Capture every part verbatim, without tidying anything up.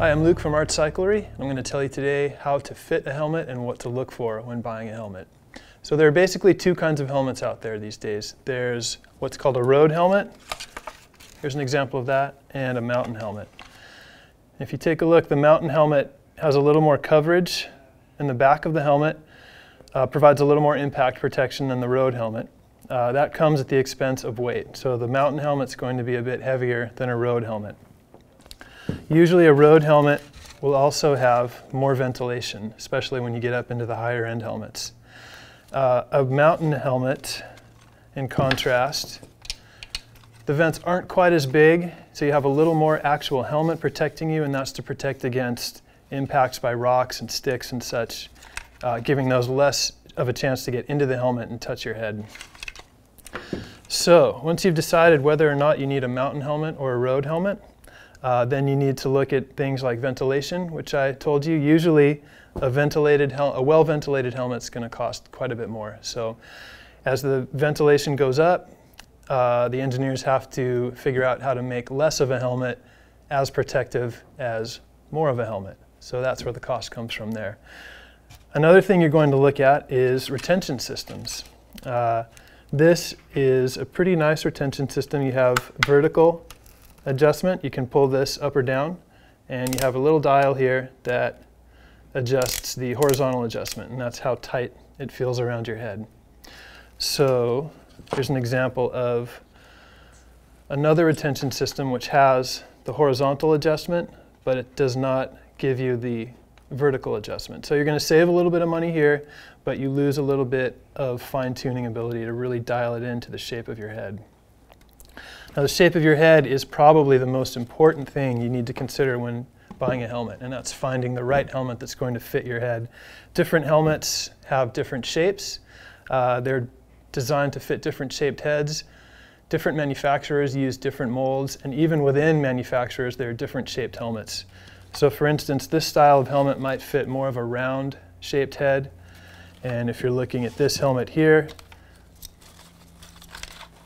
Hi, I'm Luke from Art's Cyclery. I'm going to tell you today how to fit a helmet and what to look for when buying a helmet. So there are basically two kinds of helmets out there these days. There's what's called a road helmet. Here's an example of that, and a mountain helmet. If you take a look, the mountain helmet has a little more coverage in the back of the helmet, uh, provides a little more impact protection than the road helmet. Uh, that comes at the expense of weight. So the mountain helmet's going to be a bit heavier than a road helmet. Usually a road helmet will also have more ventilation, especially when you get up into the higher end helmets. Uh, a mountain helmet, in contrast, the vents aren't quite as big, so you have a little more actual helmet protecting you, and that's to protect against impacts by rocks and sticks and such, uh, giving those less of a chance to get into the helmet and touch your head. So, once you've decided whether or not you need a mountain helmet or a road helmet, uh, then you need to look at things like ventilation, which I told you. Usually, a ventilated hel- a well-ventilated helmet's going to cost quite a bit more. So, as the ventilation goes up, uh, the engineers have to figure out how to make less of a helmet as protective as more of a helmet. So that's where the cost comes from there. Another thing you're going to look at is retention systems. Uh, this is a pretty nice retention system. You have vertical adjustment. You can pull this up or down, and you have a little dial here that adjusts the horizontal adjustment, and that's how tight it feels around your head. So here's an example of another retention system which has the horizontal adjustment, but it does not give you the vertical adjustment. So you're going to save a little bit of money here, but you lose a little bit of fine-tuning ability to really dial it into the shape of your head. Now, the shape of your head is probably the most important thing you need to consider when buying a helmet, and that's finding the right helmet that's going to fit your head. Different helmets have different shapes. Uh, they're designed to fit different shaped heads. Different manufacturers use different molds, and even within manufacturers, there are different shaped helmets. So for instance, this style of helmet might fit more of a round shaped head. And if you're looking at this helmet here,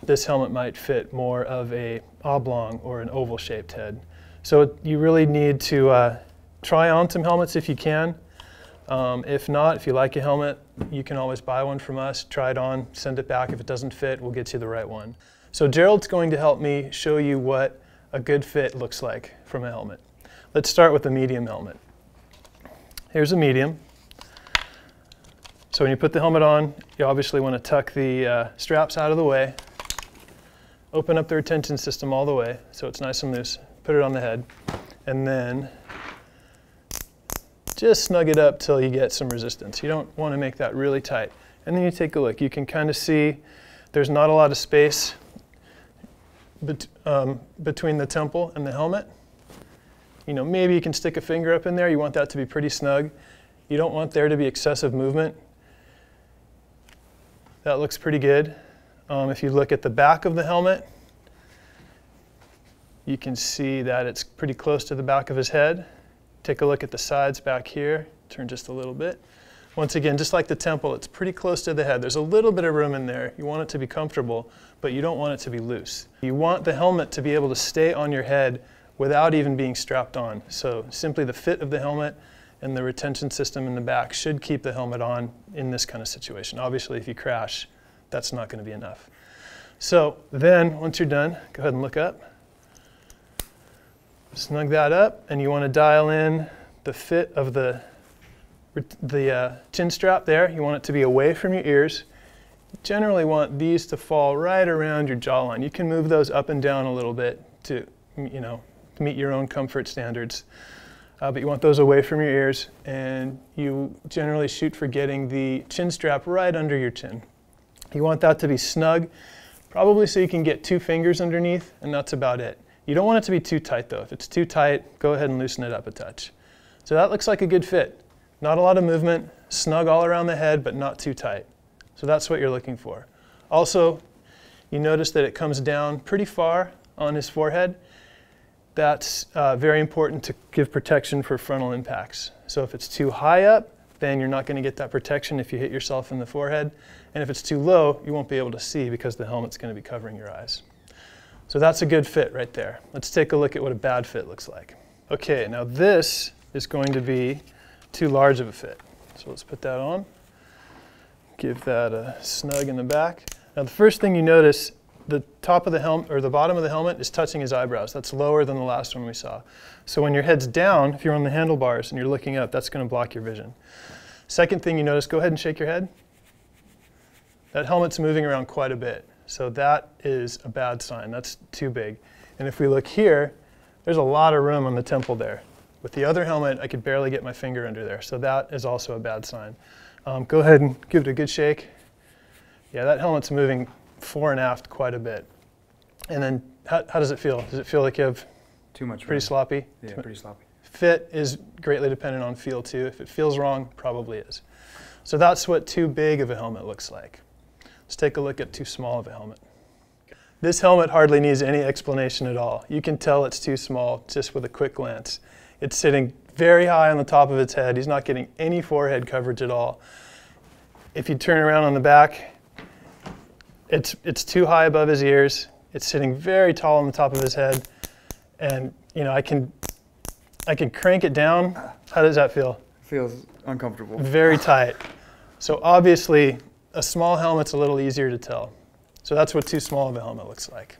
this helmet might fit more of an oblong or an oval shaped head. So you really need to uh, try on some helmets if you can. Um, if not, if you like a helmet, you can always buy one from us, try it on, send it back. If it doesn't fit, we'll get you the right one. So Gerald's going to help me show you what a good fit looks like from a helmet. Let's start with a medium helmet. Here's a medium. So when you put the helmet on, you obviously want to tuck the uh, straps out of the way, open up the retention system all the way so it's nice and loose, put it on the head, and then just snug it up till you get some resistance. You don't want to make that really tight. And then you take a look. You can kind of see there's not a lot of space Bet, um, between the temple and the helmet. You know, maybe you can stick a finger up in there. You want that to be pretty snug. You don't want there to be excessive movement. That looks pretty good. Um, if you look at the back of the helmet, you can see that it's pretty close to the back of his head. Take a look at the sides back here. Turn just a little bit. Once again, just like the temple, it's pretty close to the head. There's a little bit of room in there. You want it to be comfortable, but you don't want it to be loose. You want the helmet to be able to stay on your head without even being strapped on. So simply the fit of the helmet and the retention system in the back should keep the helmet on in this kind of situation. Obviously, if you crash, that's not going to be enough. So then, once you're done, go ahead and look up. Snug that up, and you want to dial in the fit of the the uh, chin strap there. You want it to be away from your ears. You generally want these to fall right around your jawline. You can move those up and down a little bit to, you know, to meet your own comfort standards. Uh, but you want those away from your ears, and you generally shoot for getting the chin strap right under your chin. You want that to be snug, probably so you can get two fingers underneath, and that's about it. You don't want it to be too tight though. If it's too tight, go ahead and loosen it up a touch. So that looks like a good fit. Not a lot of movement, snug all around the head, but not too tight. So that's what you're looking for. Also, you notice that it comes down pretty far on his forehead. That's uh, very important to give protection for frontal impacts. So if it's too high up, then you're not going to get that protection if you hit yourself in the forehead. And if it's too low, you won't be able to see because the helmet's going to be covering your eyes. So that's a good fit right there. Let's take a look at what a bad fit looks like. Okay, now this is going to be too large of a fit. So let's put that on. Give that a snug in the back. Now the first thing you notice, the top of the helmet, or the bottom of the helmet, is touching his eyebrows. That's lower than the last one we saw. So when your head's down, if you're on the handlebars and you're looking up, that's going to block your vision. Second thing you notice, go ahead and shake your head. That helmet's moving around quite a bit. So that is a bad sign. That's too big. And if we look here, there's a lot of room on the temple there. With the other helmet, I could barely get my finger under there. So that is also a bad sign. Um, go ahead and give it a good shake. Yeah, that helmet's moving fore and aft quite a bit. And then how, how does it feel? Does it feel like you have too much pretty room. sloppy? Yeah, pretty sloppy. Fit is greatly dependent on feel too. If it feels wrong, probably is. So that's what too big of a helmet looks like. Let's take a look at too small of a helmet. This helmet hardly needs any explanation at all. You can tell it's too small just with a quick glance. It's sitting very high on the top of its head. He's not getting any forehead coverage at all. If you turn around on the back, it's, it's too high above his ears. It's sitting very tall on the top of his head. And you know, I can, I can crank it down. How does that feel? It feels uncomfortable. Very tight. So obviously, a small helmet's a little easier to tell. So that's what too small of a helmet looks like.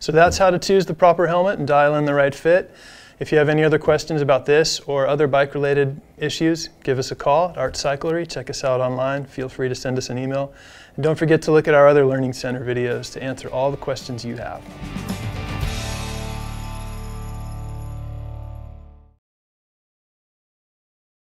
So that's how to choose the proper helmet and dial in the right fit. If you have any other questions about this or other bike-related issues, give us a call at Art's Cyclery. Check us out online. Feel free to send us an email. And don't forget to look at our other Learning Center videos to answer all the questions you have.